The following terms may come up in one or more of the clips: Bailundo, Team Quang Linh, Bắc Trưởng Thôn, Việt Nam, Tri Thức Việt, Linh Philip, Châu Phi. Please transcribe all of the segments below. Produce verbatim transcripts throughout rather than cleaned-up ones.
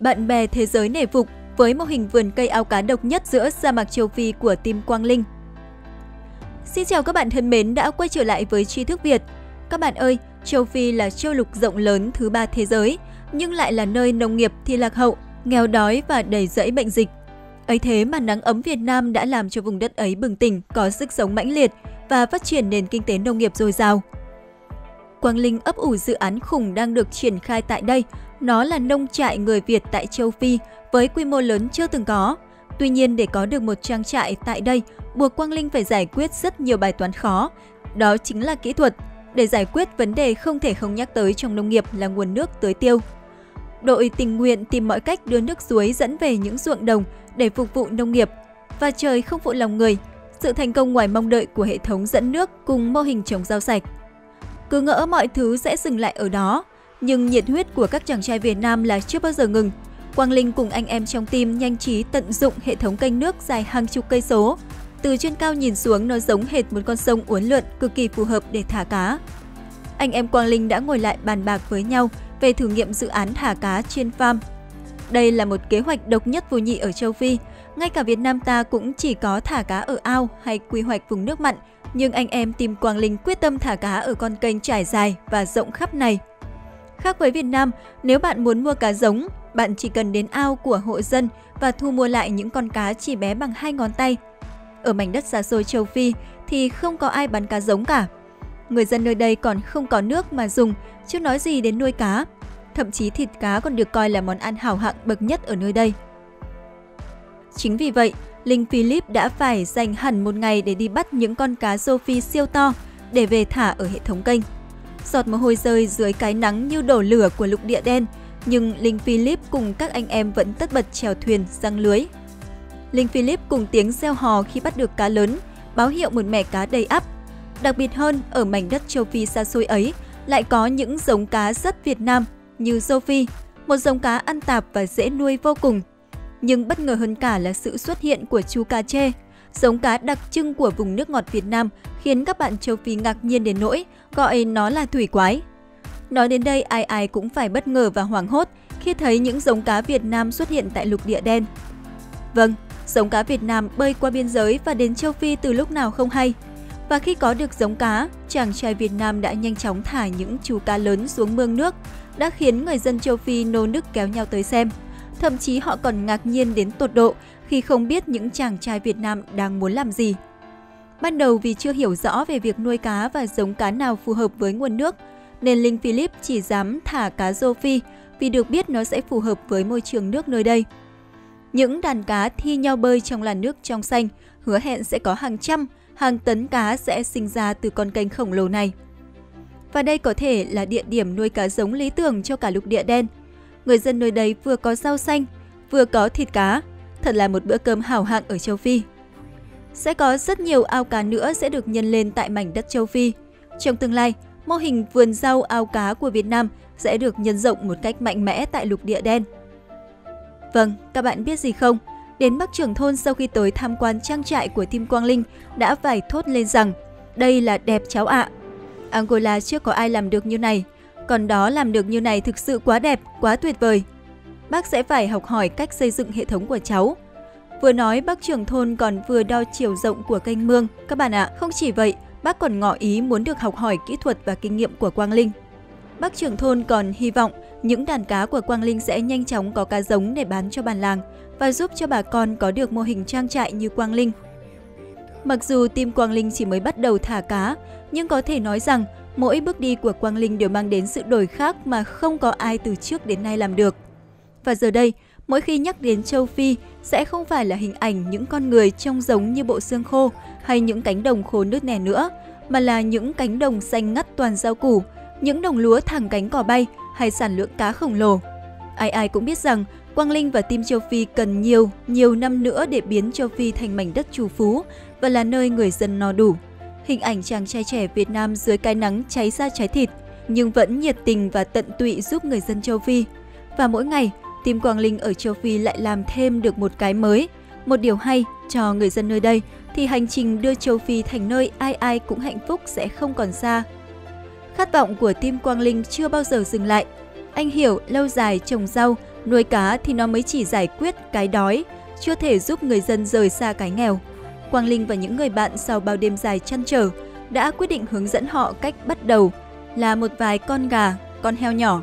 Bạn bè thế giới nể phục với mô hình vườn cây ao cá độc nhất giữa sa mạc Châu Phi của team Quang Linh. Xin chào các bạn thân mến đã quay trở lại với Tri Thức Việt. Các bạn ơi, Châu Phi là châu lục rộng lớn thứ ba thế giới, nhưng lại là nơi nông nghiệp thì lạc hậu, nghèo đói và đầy rẫy bệnh dịch. Ấy thế mà nắng ấm Việt Nam đã làm cho vùng đất ấy bừng tỉnh, có sức sống mãnh liệt và phát triển nền kinh tế nông nghiệp dồi dào. Quang Linh ấp ủ dự án khủng đang được triển khai tại đây. Nó là nông trại người Việt tại Châu Phi với quy mô lớn chưa từng có. Tuy nhiên, để có được một trang trại tại đây, buộc Quang Linh phải giải quyết rất nhiều bài toán khó. Đó chính là kỹ thuật. Để giải quyết vấn đề không thể không nhắc tới trong nông nghiệp là nguồn nước tưới tiêu. Đội tình nguyện tìm mọi cách đưa nước suối dẫn về những ruộng đồng để phục vụ nông nghiệp. Và trời không phụ lòng người, sự thành công ngoài mong đợi của hệ thống dẫn nước cùng mô hình trồng rau sạch. Cứ ngỡ mọi thứ sẽ dừng lại ở đó, nhưng nhiệt huyết của các chàng trai Việt Nam là chưa bao giờ ngừng. Quang Linh cùng anh em trong team nhanh trí tận dụng hệ thống kênh nước dài hàng chục cây số. Từ trên cao nhìn xuống nó giống hệt một con sông uốn lượn cực kỳ phù hợp để thả cá. Anh em Quang Linh đã ngồi lại bàn bạc với nhau về thử nghiệm dự án thả cá trên farm. Đây là một kế hoạch độc nhất vô nhị ở Châu Phi. Ngay cả Việt Nam ta cũng chỉ có thả cá ở ao hay quy hoạch vùng nước mặn, nhưng anh em team Quang Linh quyết tâm thả cá ở con kênh trải dài và rộng khắp này. Khác với Việt Nam, nếu bạn muốn mua cá giống, bạn chỉ cần đến ao của hộ dân và thu mua lại những con cá chỉ bé bằng hai ngón tay. Ở mảnh đất xa xôi Châu Phi thì không có ai bán cá giống cả. Người dân nơi đây còn không có nước mà dùng, chứ nói gì đến nuôi cá. Thậm chí thịt cá còn được coi là món ăn hảo hạng bậc nhất ở nơi đây. Chính vì vậy, Linh Philip đã phải dành hẳn một ngày để đi bắt những con cá rô phi siêu to để về thả ở hệ thống kênh. Giọt mồ hôi rơi dưới cái nắng như đổ lửa của lục địa đen, nhưng Linh Philip cùng các anh em vẫn tất bật chèo thuyền răng lưới. Linh Philip cùng tiếng reo hò khi bắt được cá lớn, báo hiệu một mẻ cá đầy ắp. Đặc biệt hơn, ở mảnh đất Châu Phi xa xôi ấy lại có những giống cá rất Việt Nam như rô phi, một giống cá ăn tạp và dễ nuôi vô cùng. Nhưng bất ngờ hơn cả là sự xuất hiện của chú cá trê, giống cá đặc trưng của vùng nước ngọt Việt Nam khiến các bạn Châu Phi ngạc nhiên đến nỗi gọi nó là thủy quái. Nói đến đây, ai ai cũng phải bất ngờ và hoảng hốt khi thấy những giống cá Việt Nam xuất hiện tại lục địa đen. Vâng, giống cá Việt Nam bơi qua biên giới và đến Châu Phi từ lúc nào không hay. Và khi có được giống cá, chàng trai Việt Nam đã nhanh chóng thả những chú cá lớn xuống mương nước, đã khiến người dân Châu Phi nô nức kéo nhau tới xem. Thậm chí họ còn ngạc nhiên đến tột độ khi không biết những chàng trai Việt Nam đang muốn làm gì. Ban đầu vì chưa hiểu rõ về việc nuôi cá và giống cá nào phù hợp với nguồn nước, nên Linh Philip chỉ dám thả cá rô phi vì được biết nó sẽ phù hợp với môi trường nước nơi đây. Những đàn cá thi nhau bơi trong làn nước trong xanh, hứa hẹn sẽ có hàng trăm, hàng tấn cá sẽ sinh ra từ con kênh khổng lồ này. Và đây có thể là địa điểm nuôi cá giống lý tưởng cho cả lục địa đen. Người dân nơi đây vừa có rau xanh, vừa có thịt cá. Thật là một bữa cơm hảo hạng ở Châu Phi. Sẽ có rất nhiều ao cá nữa sẽ được nhân lên tại mảnh đất Châu Phi. Trong tương lai, mô hình vườn rau ao cá của Việt Nam sẽ được nhân rộng một cách mạnh mẽ tại lục địa đen. Vâng, các bạn biết gì không? Đến Bắc Trưởng Thôn sau khi tới tham quan trang trại của team Quang Linh đã phải thốt lên rằng đây là đẹp cháu ạ. À. Angola chưa có ai làm được như này. Còn đó làm được như này thực sự quá đẹp, quá tuyệt vời. Bác sẽ phải học hỏi cách xây dựng hệ thống của cháu. Vừa nói, bác trưởng thôn còn vừa đo chiều rộng của kênh mương. Các bạn ạ, à, không chỉ vậy, bác còn ngỏ ý muốn được học hỏi kỹ thuật và kinh nghiệm của Quang Linh. Bác trưởng thôn còn hy vọng những đàn cá của Quang Linh sẽ nhanh chóng có cá giống để bán cho bản làng và giúp cho bà con có được mô hình trang trại như Quang Linh. Mặc dù team Quang Linh chỉ mới bắt đầu thả cá, nhưng có thể nói rằng mỗi bước đi của Quang Linh đều mang đến sự đổi khác mà không có ai từ trước đến nay làm được. Và giờ đây, mỗi khi nhắc đến Châu Phi sẽ không phải là hình ảnh những con người trông giống như bộ xương khô hay những cánh đồng khô nứt nẻ nữa, mà là những cánh đồng xanh ngắt toàn rau củ, những đồng lúa thẳng cánh cỏ bay hay sản lượng cá khổng lồ. Ai ai cũng biết rằng Quang Linh và team Châu Phi cần nhiều, nhiều năm nữa để biến Châu Phi thành mảnh đất trù phú và là nơi người dân no đủ. Hình ảnh chàng trai trẻ Việt Nam dưới cái nắng cháy da cháy thịt nhưng vẫn nhiệt tình và tận tụy giúp người dân Châu Phi. Và mỗi ngày, team Quang Linh ở Châu Phi lại làm thêm được một cái mới. Một điều hay cho người dân nơi đây thì hành trình đưa Châu Phi thành nơi ai ai cũng hạnh phúc sẽ không còn xa. Khát vọng của Tim Quang Linh chưa bao giờ dừng lại. Anh hiểu lâu dài trồng rau, nuôi cá thì nó mới chỉ giải quyết cái đói, chưa thể giúp người dân rời xa cái nghèo. Quang Linh và những người bạn sau bao đêm dài trăn trở đã quyết định hướng dẫn họ cách bắt đầu là một vài con gà, con heo nhỏ.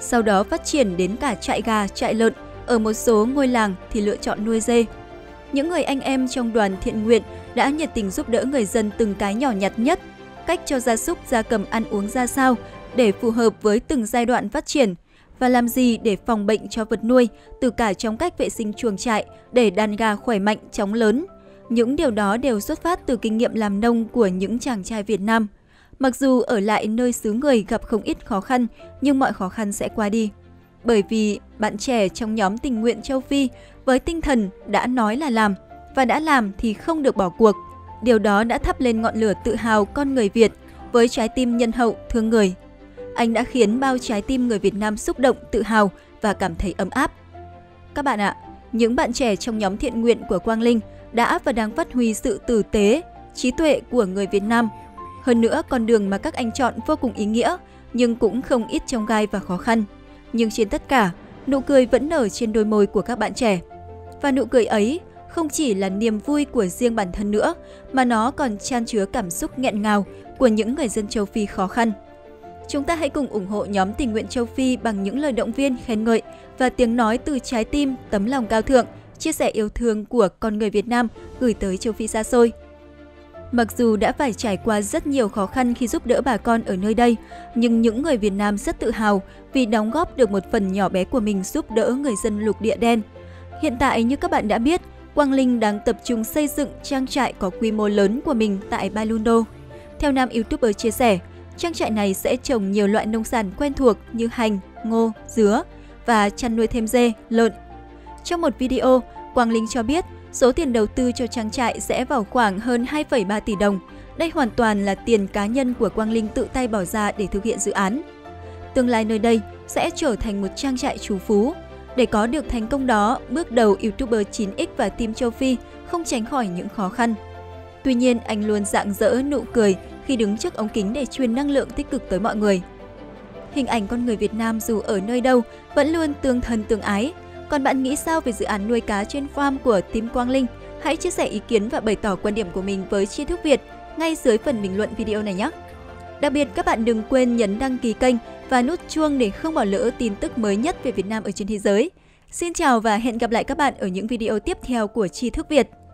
Sau đó phát triển đến cả trại gà, trại lợn, ở một số ngôi làng thì lựa chọn nuôi dê. Những người anh em trong đoàn thiện nguyện đã nhiệt tình giúp đỡ người dân từng cái nhỏ nhặt nhất, cách cho gia súc gia cầm ăn uống ra sao để phù hợp với từng giai đoạn phát triển và làm gì để phòng bệnh cho vật nuôi, từ cả trong cách vệ sinh chuồng trại để đàn gà khỏe mạnh, chóng lớn. Những điều đó đều xuất phát từ kinh nghiệm làm nông của những chàng trai Việt Nam. Mặc dù ở lại nơi xứ người gặp không ít khó khăn, nhưng mọi khó khăn sẽ qua đi. Bởi vì bạn trẻ trong nhóm tình nguyện Châu Phi với tinh thần đã nói là làm, và đã làm thì không được bỏ cuộc. Điều đó đã thắp lên ngọn lửa tự hào con người Việt với trái tim nhân hậu, thương người. Anh đã khiến bao trái tim người Việt Nam xúc động, tự hào và cảm thấy ấm áp. Các bạn ạ, những bạn trẻ trong nhóm thiện nguyện của Quang Linh đã và đang phát huy sự tử tế, trí tuệ của người Việt Nam. Hơn nữa, con đường mà các anh chọn vô cùng ý nghĩa, nhưng cũng không ít chông gai và khó khăn. Nhưng trên tất cả, nụ cười vẫn nở trên đôi môi của các bạn trẻ. Và nụ cười ấy không chỉ là niềm vui của riêng bản thân nữa, mà nó còn chan chứa cảm xúc nghẹn ngào của những người dân Châu Phi khó khăn. Chúng ta hãy cùng ủng hộ nhóm tình nguyện Châu Phi bằng những lời động viên, khen ngợi và tiếng nói từ trái tim, tấm lòng cao thượng, chia sẻ yêu thương của con người Việt Nam gửi tới Châu Phi xa xôi. Mặc dù đã phải trải qua rất nhiều khó khăn khi giúp đỡ bà con ở nơi đây, nhưng những người Việt Nam rất tự hào vì đóng góp được một phần nhỏ bé của mình giúp đỡ người dân lục địa đen. Hiện tại, như các bạn đã biết, Quang Linh đang tập trung xây dựng trang trại có quy mô lớn của mình tại Bailundo. Theo nam YouTuber chia sẻ, trang trại này sẽ trồng nhiều loại nông sản quen thuộc như hành, ngô, dứa và chăn nuôi thêm dê, lợn. Trong một video, Quang Linh cho biết số tiền đầu tư cho trang trại sẽ vào khoảng hơn hai phẩy ba tỷ đồng. Đây hoàn toàn là tiền cá nhân của Quang Linh tự tay bỏ ra để thực hiện dự án. Tương lai nơi đây sẽ trở thành một trang trại trú phú. Để có được thành công đó, bước đầu YouTuber chín x và team Châu Phi không tránh khỏi những khó khăn. Tuy nhiên, anh luôn rạng rỡ nụ cười khi đứng trước ống kính để truyền năng lượng tích cực tới mọi người. Hình ảnh con người Việt Nam dù ở nơi đâu vẫn luôn tương thân tương ái. Còn bạn nghĩ sao về dự án nuôi cá trên farm của team Quang Linh? Hãy chia sẻ ý kiến và bày tỏ quan điểm của mình với Tri Thức Việt ngay dưới phần bình luận video này nhé! Đặc biệt, các bạn đừng quên nhấn đăng ký kênh và nút chuông để không bỏ lỡ tin tức mới nhất về Việt Nam ở trên thế giới. Xin chào và hẹn gặp lại các bạn ở những video tiếp theo của Tri Thức Việt!